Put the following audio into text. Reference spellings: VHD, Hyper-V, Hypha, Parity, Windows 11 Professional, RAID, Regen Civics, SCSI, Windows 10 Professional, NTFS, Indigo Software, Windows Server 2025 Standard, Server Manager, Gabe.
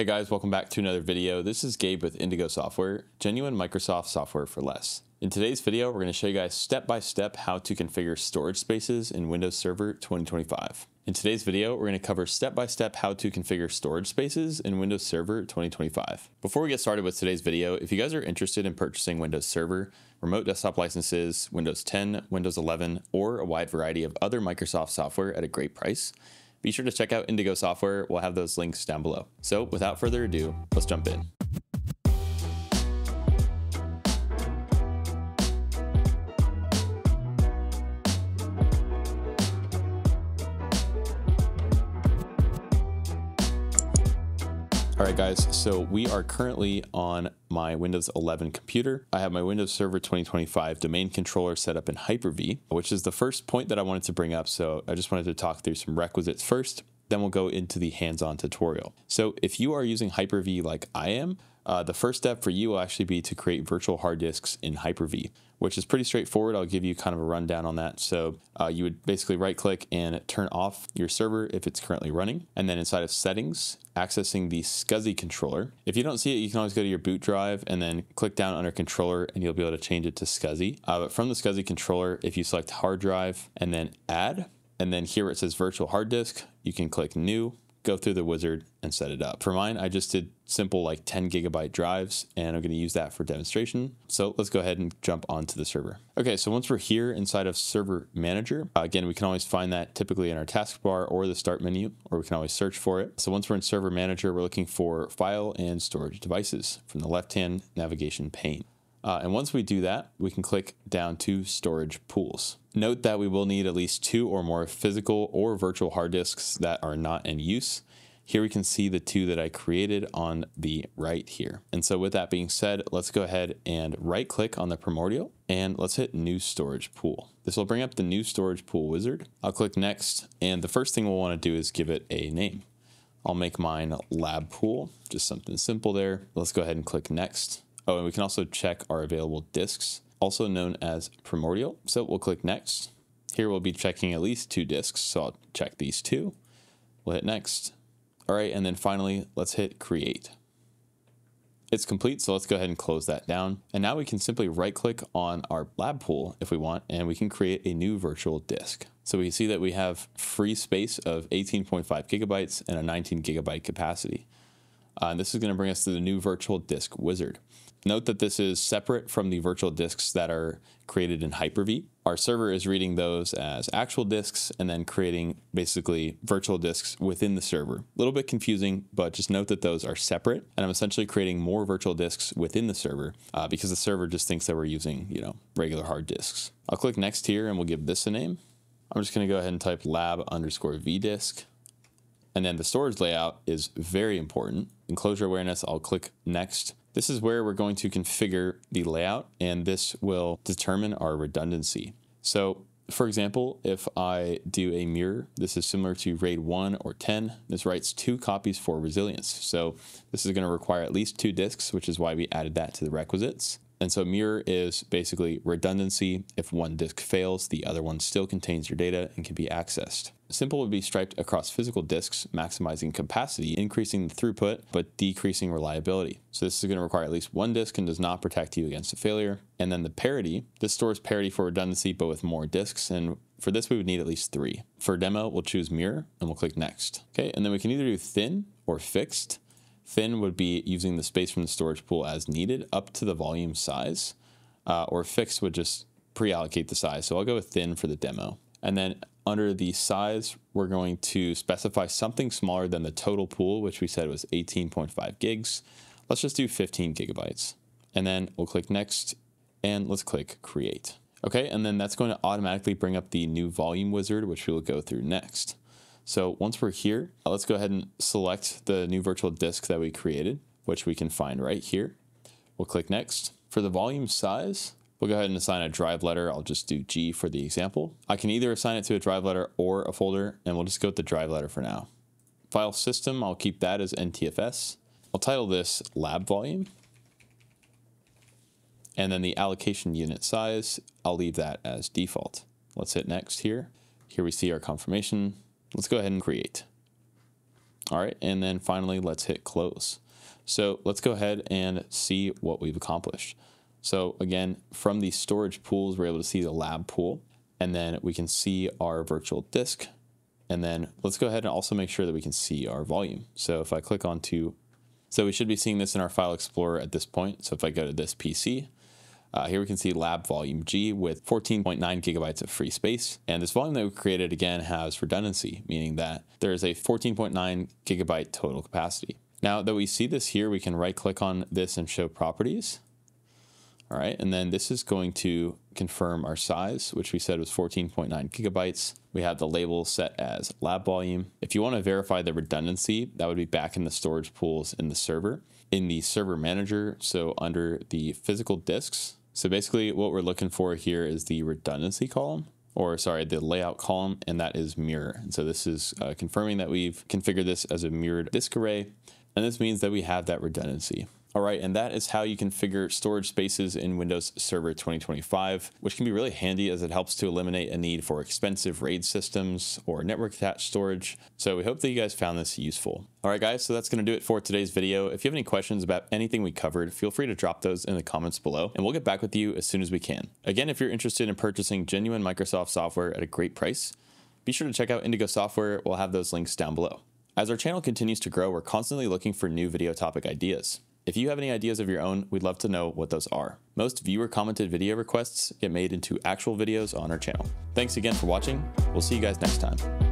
Hey guys, welcome back to another video. This is Gabe with Indigo Software, genuine Microsoft software for less. In today's video, we're going to show you guys step-by-step how to configure storage spaces in Windows Server 2025. In today's video, we're going to cover step-by-step how to configure storage spaces in Windows Server 2025. Before we get started with today's video, if you guys are interested in purchasing Windows Server, remote desktop licenses, Windows 10, Windows 11, or a wide variety of other Microsoft software at a great price, be sure to check out Indigo Software. We'll have those links down below. So without further ado, let's jump in. All right guys, so we are currently on my Windows 11 computer. I have my Windows Server 2025 domain controller set up in Hyper-V, which is the first point that I wanted to bring up. So I just wanted to talk through some requisites first, then we'll go into the hands-on tutorial. So if you are using Hyper-V like I am, the first step for you will actually be to create virtual hard disks in Hyper-V, which is pretty straightforward. I'll give you kind of a rundown on that. So you would basically right click and turn off your server if it's currently running. And then inside of settings, accessing the SCSI controller. If you don't see it, you can always go to your boot drive and then click down under controller and you'll be able to change it to SCSI. But from the SCSI controller, if you select hard drive and then add, and then here where it says virtual hard disk, you can click new, go through the wizard and set it up. For mine, I just did simple like 10 gigabyte drives and I'm gonna use that for demonstration. So let's go ahead and jump onto the server. Okay, so once we're here inside of Server Manager, again, we can always find that typically in our taskbar or the start menu, or we can always search for it. So once we're in Server Manager, we're looking for file and storage devices from the left-hand navigation pane. And once we do that, we can click down to storage pools. Note that we will need at least 2 or more physical or virtual hard disks that are not in use. Here we can see the 2 that I created on the right here. And so with that being said, let's go ahead and right click on the primordial and let's hit new storage pool. This will bring up the new storage pool wizard. I'll click next. And the first thing we'll want to do is give it a name. I'll make mine lab pool, just something simple there. Let's go ahead and click next. Oh, and we can also check our available disks, also known as primordial. So we'll click next. Here we'll be checking at least 2 disks. So I'll check these 2. We'll hit next. All right, and then finally, let's hit create. It's complete, so let's go ahead and close that down. And now we can simply right click on our lab pool if we want, and we can create a new virtual disk. So we can see that we have free space of 18.5 gigabytes and a 19 gigabyte capacity. And this is gonna bring us to the new virtual disk wizard. Note that this is separate from the virtual disks that are created in Hyper-V. Our server is reading those as actual disks and then creating basically virtual disks within the server. A little bit confusing, but just note that those are separate. And I'm essentially creating more virtual disks within the server because the server just thinks that we're using, you know, regular hard disks. I'll click next here and we'll give this a name. I'm just going to go ahead and type lab_vdisk. And then the storage layout is very important. Enclosure awareness, I'll click next. This is where we're going to configure the layout, and this will determine our redundancy. So for example, if I do a mirror, this is similar to RAID 1 or 10. This writes 2 copies for resilience. So this is going to require at least 2 disks, which is why we added that to the requisites. And so mirror is basically redundancy. If one disk fails, the other one still contains your data and can be accessed. Simple would be striped across physical disks, maximizing capacity, increasing the throughput, but decreasing reliability. So this is going to require at least 1 disk and does not protect you against a failure. And then the parity, this stores parity for redundancy, but with more disks. And for this, we would need at least 3. For demo, we'll choose mirror and we'll click next. Okay, and then we can either do thin or fixed. Thin would be using the space from the storage pool as needed up to the volume size, or fixed would just pre-allocate the size. So I'll go with thin for the demo. And then under the size, we're going to specify something smaller than the total pool, which we said was 18.5 gigs. Let's just do 15 gigabytes. And then we'll click next and let's click create. Okay, and then that's going to automatically bring up the new volume wizard, which we will go through next. So once we're here, let's go ahead and select the new virtual disk that we created, which we can find right here. We'll click next. For the volume size, we'll go ahead and assign a drive letter. I'll just do G for the example. I can either assign it to a drive letter or a folder, and we'll just go with the drive letter for now. File system, I'll keep that as NTFS. I'll title this lab volume. And then the allocation unit size, I'll leave that as default. Let's hit next here. Here we see our confirmation. Let's go ahead and create. All right, and then finally, let's hit close. So let's go ahead and see what we've accomplished. So again, from the storage pools, we're able to see the lab pool, and then we can see our virtual disk. And then let's go ahead and also make sure that we can see our volume. So if I click on to, so we should be seeing this in our file explorer at this point. So if I go to this PC, here we can see lab volume G with 14.9 gigabytes of free space. And this volume that we created again has redundancy, meaning that there is a 14.9 gigabyte total capacity. Now that we see this here, we can right click on this and show properties. All right, and then this is going to confirm our size, which we said was 14.9 gigabytes. We have the label set as lab volume. If you want to verify the redundancy, that would be back in the storage pools in the server, manager, so under the physical disks. So basically what we're looking for here is the redundancy column, or sorry, the layout column, and that is mirror. And so this is confirming that we've configured this as a mirrored disk array, and this means that we have that redundancy. All right, and that is how you configure storage spaces in Windows Server 2025, which can be really handy as it helps to eliminate a need for expensive RAID systems or network attached storage. So we hope that you guys found this useful. All right, guys, so that's going to do it for today's video. If you have any questions about anything we covered, feel free to drop those in the comments below, and we'll get back with you as soon as we can. Again, if you're interested in purchasing genuine Microsoft software at a great price, be sure to check out Indigo Software. We'll have those links down below. As our channel continues to grow, we're constantly looking for new video topic ideas. If you have any ideas of your own, we'd love to know what those are. Most viewer-commented video requests get made into actual videos on our channel. Thanks again for watching. We'll see you guys next time.